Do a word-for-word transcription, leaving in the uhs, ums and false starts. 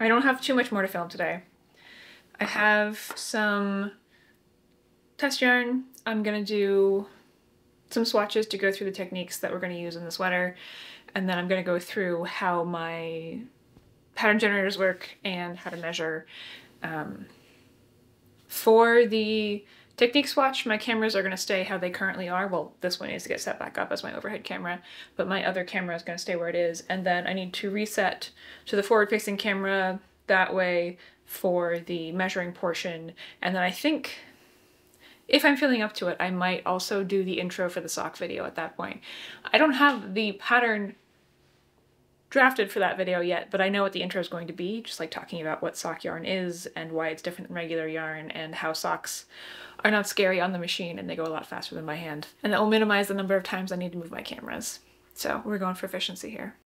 I don't have too much more to film today. I have some test yarn. I'm gonna do some swatches to go through the techniques that we're gonna use in the sweater, and then I'm gonna go through how my pattern generators work and how to measure. Um, for the technique swatch, my cameras are gonna stay how they currently are. Well, this one needs to get set back up as my overhead camera, but my other camera is gonna stay where it is, and then I need to reset to the forward-facing camera that way for the measuring portion, and then I think, if I'm feeling up to it, I might also do the intro for the sock video at that point. I don't have the pattern drafted for that video yet, but I know what the intro is going to be, just like talking about what sock yarn is and why it's different than regular yarn and how socks are not scary on the machine and they go a lot faster than my hand. And that will minimize the number of times I need to move my cameras. So we're going for efficiency here.